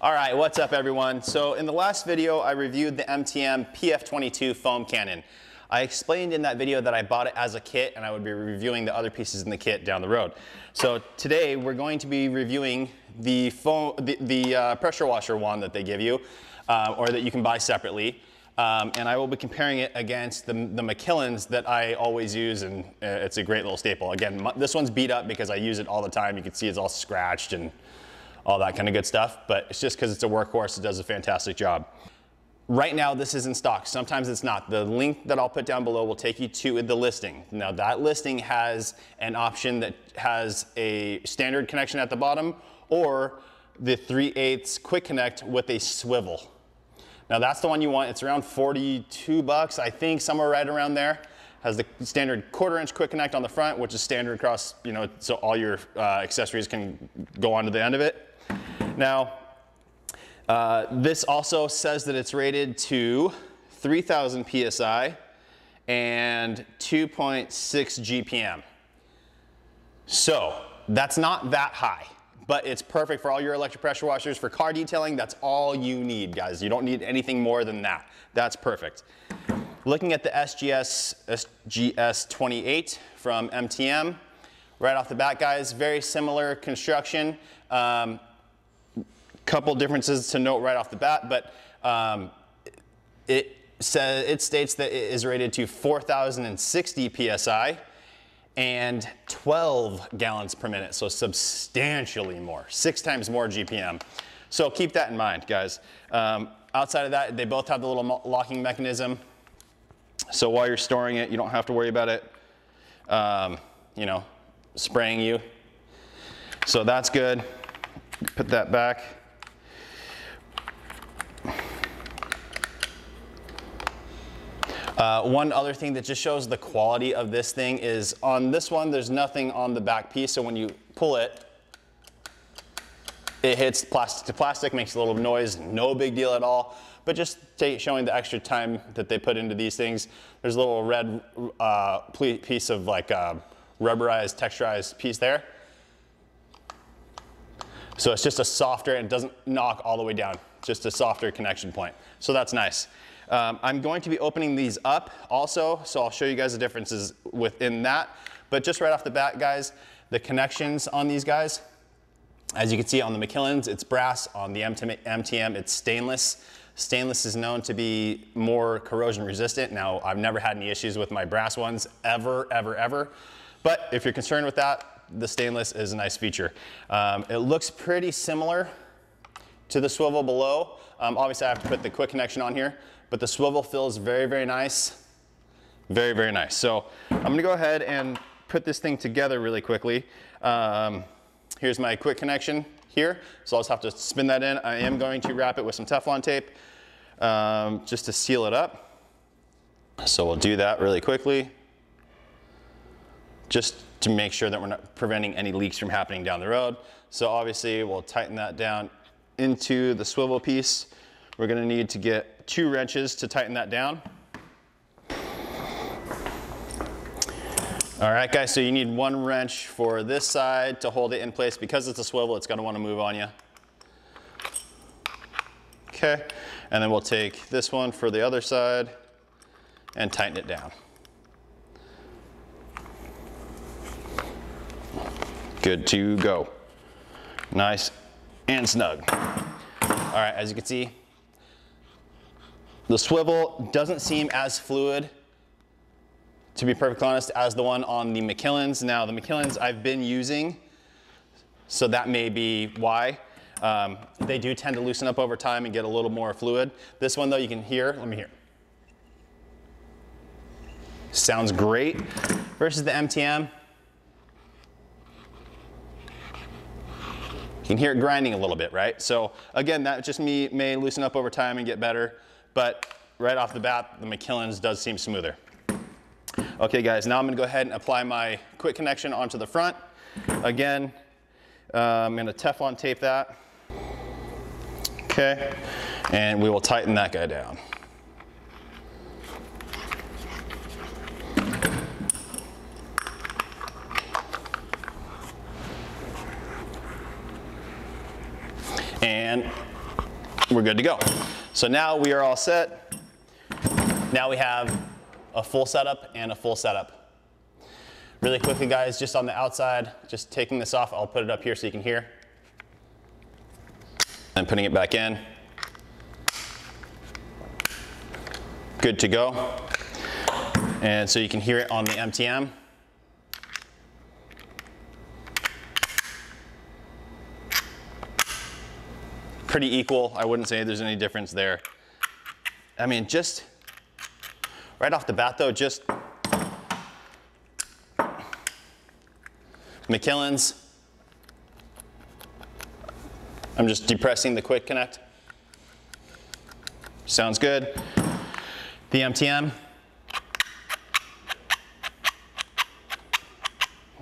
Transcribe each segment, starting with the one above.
All right, what's up everyone? So in the last video, I reviewed the MTM PF22 foam cannon. I explained in that video that I bought it as a kit and I would be reviewing the other pieces in the kit down the road. So today we're going to be reviewing the foam, the pressure washer wand that they give you or that you can buy separately. And I will be comparing it against the McKillens that I always use, and it's a great little staple. Again, this one's beat up because I use it all the time. You can see it's all scratched and all that kind of good stuff, but it's just because it's a workhorse, it does a fantastic job. Right now, this is in stock. Sometimes it's not. The link that I'll put down below will take you to the listing. Now, that listing has an option that has a standard connection at the bottom or the 3/8 quick connect with a swivel. Now that's the one you want. It's around 42 bucks, I think, somewhere right aund there. Has the standard 1/4 inch quick connect on the front, which is standard across, you know, so all your accessories can go onto the end of it. Now, this also says that it's rated to 3,000 PSI and 2.6 GPM. So that's not that high, but it's perfect for all your electric pressure washers. For car detailing, that's all you need, guys. You don't need anything more than that. That's perfect. Looking at the SGS28 from MTM, right off the bat, guys, very similar construction. Couple differences to note right off the bat, but it states that it is rated to 4,060 PSI and 12 gallons per minute, so substantially more, 6 times more GPM. So keep that in mind, guys. Outside of that, they both have the little locking mechanism. So while you're storing it, you don't have to worry about it, you know, spraying you. So that's good. Put that back. One other thing that just shows the quality of this thing is on this one, there's nothing on the back piece. So when you pull it, it hits plastic to plastic, makes a little noise, no big deal at all. But just showing the extra time that they put into these things. There's a little red piece of like rubberized, texturized piece there. So it's just a softer, and it doesn't knock all the way down, just a softer connection point. So that's nice. I'm going to be opening these up also, so I'll show you guys the differences within that. But just right off the bat, guys, the connections on these guys, as you can see on the McKillens, it's brass. On the MTM, it's stainless. Stainless is known to be more corrosion resistant. Now, I've never had any issues with my brass ones ever. But if you're concerned with that, the stainless is a nice feature. It looks pretty similar to the swivel below. Obviously, I have to put the quick connection on here, but the swivel feels very, very nice. Very, very nice. So I'm gonna go ahead and put this thing together really quickly. Here's my quick connection here. So I'll just have to spin that in. I am going to wrap it with some Teflon tape just to seal it up. So we'll do that really quickly, just to make sure that we're not preventing any leaks from happening down the road. So obviously we'll tighten that down into the swivel piece. We're gonna need to get 2 wrenches to tighten that down. All right, guys, so you need 1 wrench for this side to hold it in place. Because it's a swivel, it's gonna wanna move on you. Okay, and then we'll take this one for the other side and tighten it down. Good to go. Nice and snug. All right, as you can see, the swivel doesn't seem as fluid, to be perfectly honest, as the one on the McKillens. Now, the McKillens I've been using, so that may be why. They do tend to loosen up over time and get a little more fluid. This one, though, you can hear. Let me hear. Sounds great. Versus the MTM. You can hear it grinding a little bit, right? So again, that just may loosen up over time and get better, but right off the bat, the McKillens does seem smoother. Okay, guys, now I'm gonna go ahead and apply my quick connection onto the front. Again, I'm gonna Teflon tape that. Okay, and we will tighten that guy down. And We're good to go. So now we are all set. Now we have a full setup and a full setup. Really quickly, guys, just on the outside, just taking this off, I'll put it up here so you can hear. And putting it back in. Good to go. And so you can hear it on the MTM. Pretty equal. I wouldn't say there's any difference there. I mean, just right off the bat though, just McKillens. I'm just depressing the quick connect. Sounds good. The MTM.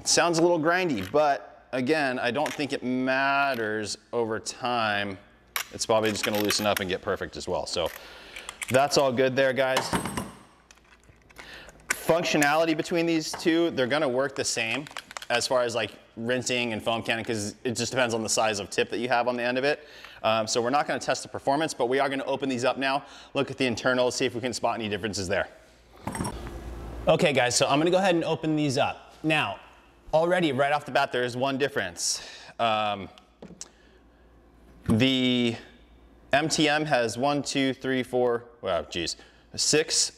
It sounds a little grindy, but again, I don't think it matters over time. It's probably just going to loosen up and get perfect as well. So that's all good there, guys. Functionality between these two, they're going to work the same as far as like rinsing and foam canning, because it just depends on the size of tip that you have on the end of it. So we're not going to test the performance, but we are going to open these up now, look at the internals, see if we can spot any differences there. Okay, guys, so I'm going to go ahead and open these up. Now, already right off the bat, there is one difference. The MTM has 6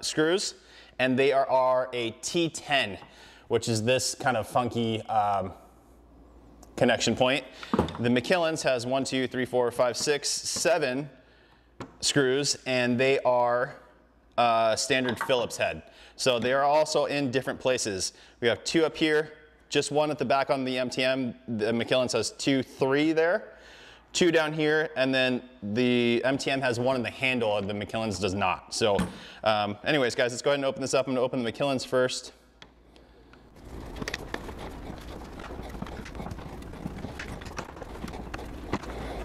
screws, and they are a T10, which is this kind of funky connection point. The McKillens has 7 screws, and they are standard Phillips head. So they are also in different places. We have 2 up here, just 1 at the back on the MTM. The McKillens has 3 there. 2 down here, and then the MTM has 1 in the handle, and the McKillens does not. So anyways, guys, let's go ahead and open this up. I'm gonna open the McKillens first.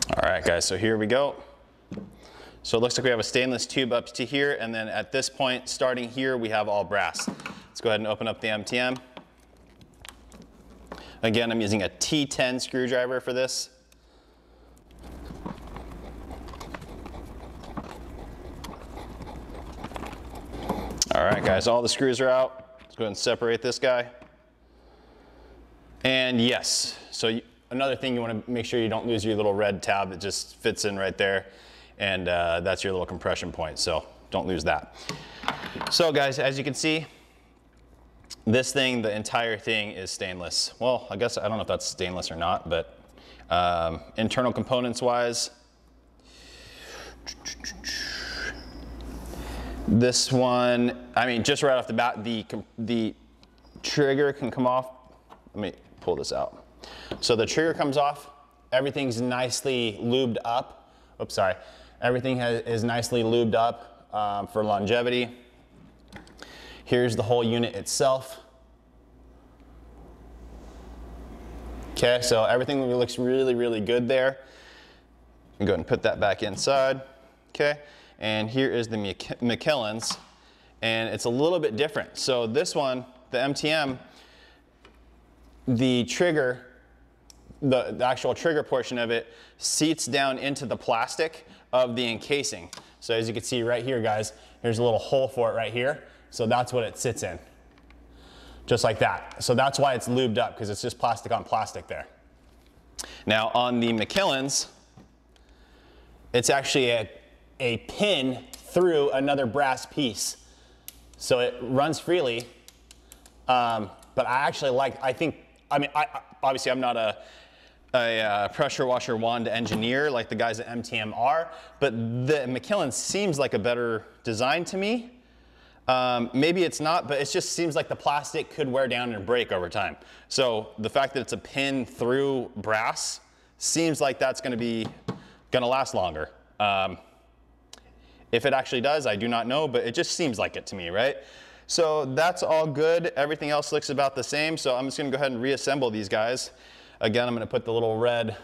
All right, guys, so here we go. So it looks like we have a stainless tube up to here, and then at this point, starting here, we have all brass. Let's go ahead and open up the MTM. Again, I'm using a T10 screwdriver for this. All right, guys, all the screws are out. Let's go ahead and separate this guy. And yes, so another thing, you want to make sure you don't lose your little red tab that just fits in right there. And that's your little compression point, so don't lose that. So guys, as you can see, this thing, the entire thing is stainless. Well, I guess, I don't know if that's stainless or not, but internal components wise, this one, I mean, just right off the bat, the trigger can come off. Let me pull this out. So the trigger comes off. Everything's nicely lubed up. Oops, sorry. Everything is nicely lubed up for longevity. Here's the whole unit itself. Okay, so everything looks really, really good there. I'm going to put that back inside. Okay. And here is the McKillens, and it's a little bit different. So this one, the MTM, the trigger, the actual trigger portion of it seats down into the plastic of the encasing. So as you can see right here, guys, here's a little hole for it right here. So that's what it sits in, just like that. So that's why it's lubed up, because it's just plastic on plastic there. Now on the McKillens, it's actually a pin through another brass piece. So it runs freely, but I actually like, obviously I'm not a pressure washer wand engineer like the guys at MTM are, but the McKillens seems like a better design to me. Maybe it's not, but it just seems like the plastic could wear down and break over time. So the fact that it's a pin through brass seems like that's gonna last longer. If it actually does, I do not know, but it just seems like it to me, right? So that's all good. Everything else looks about the same. So I'm just gonna go ahead and reassemble these guys. Again, I'm gonna put the little red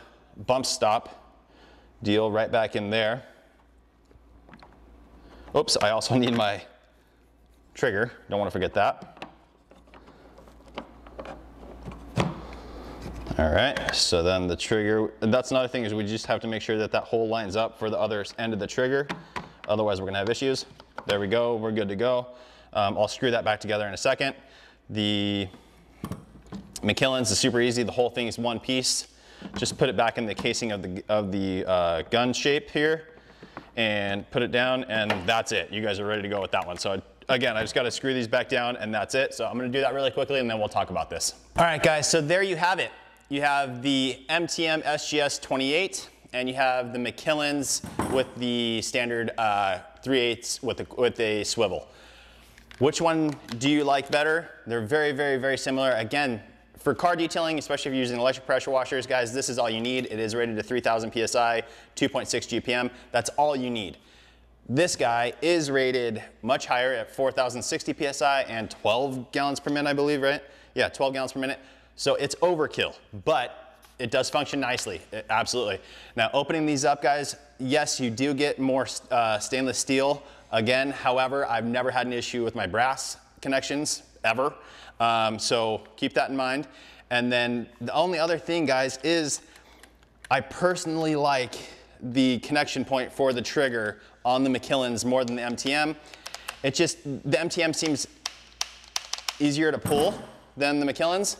bump stop deal right back in there. Oops, I also need my trigger. Don't wanna forget that. All All right, so then the trigger, that's another thing, is we just have to make sure that that hole lines up for the other end of the trigger. Otherwise we're gonna have issues. There we go, we're good to go. I'll screw that back together in a second. The McKillens is super easy. The whole thing is one piece. Just put it back in the casing of the gun shape here and put it down, and that's it. You guys are ready to go with that one. So again, I just got to screw these back down and that's it. So I'm going to do that really quickly and then we'll talk about this. All right, guys, so there you have it. You have the MTM SGS28 and you have the McKillens with the standard 3/8 with a swivel. Which one do you like better? They're very, very, very similar. Again, for car detailing, especially if you're using electric pressure washers, guys, this is all you need. It is rated to 3,000 PSI, 2.6 GPM. That's all you need. This guy is rated much higher at 4,060 PSI and 12 gallons per minute, I believe, right? Yeah, 12 gallons per minute. So it's overkill, but it does function nicely, absolutely. Now, opening these up, guys, yes, you do get more stainless steel. Again, however, I've never had an issue with my brass connections ever. So keep that in mind. And then the only other thing, guys, is I personally like the connection point for the trigger on the McKillens more than the MTM. It just, the MTM seems easier to pull than the McKillens.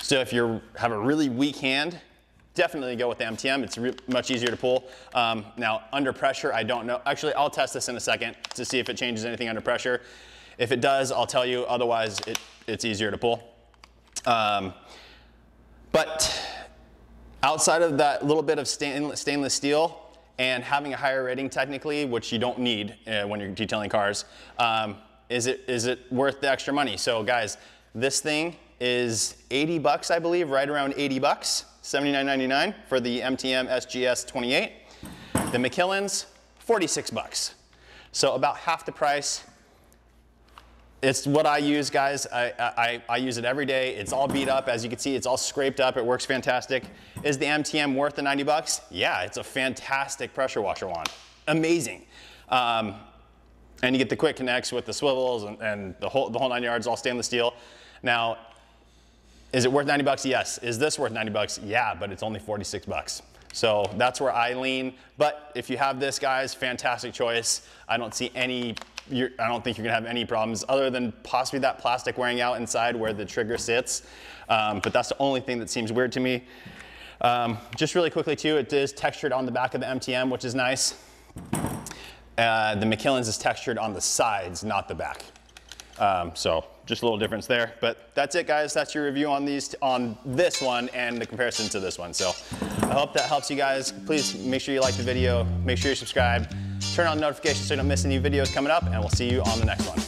So if you have a really weak hand, definitely go with the MTM. It's much easier to pull. Now, under pressure, I don't know. Actually, I'll test this in a second to see if it changes anything under pressure. If it does, I'll tell you. Otherwise, it's easier to pull. But outside of that little bit of stainless steel and having a higher rating technically, which you don't need when you're detailing cars, is it worth the extra money? So guys, this thing is 80 bucks, I believe, right around 80 bucks. $79.99 for the MTM SGS28. The McKillens, 46 bucks. So about half the price. It's what I use, guys. I use it every day. It's all beat up. As you can see, it's all scraped up. It works fantastic. Is the MTM worth the 90 bucks? Yeah, it's a fantastic pressure washer wand. Amazing. And you get the quick connects with the swivels and the whole 9 yards, all stainless steel. Now, is it worth 90 bucks? Yes. Is this worth 90 bucks? Yeah, but it's only 46 bucks. So that's where I lean. But if you have this, guys, fantastic choice. I don't see any, I don't think you're gonna have any problems other than possibly that plastic wearing out inside where the trigger sits. But that's the only thing that seems weird to me. Just really quickly too, it is textured on the back of the MTM, which is nice. The McKillens is textured on the sides, not the back. So just a little difference there, but that's it, guys. That's your review on these, on this one and the comparison to this one. So I hope that helps you guys. Please make sure you like the video, make sure you subscribe, turn on notifications so you don't miss any videos coming up, and we'll see you on the next one.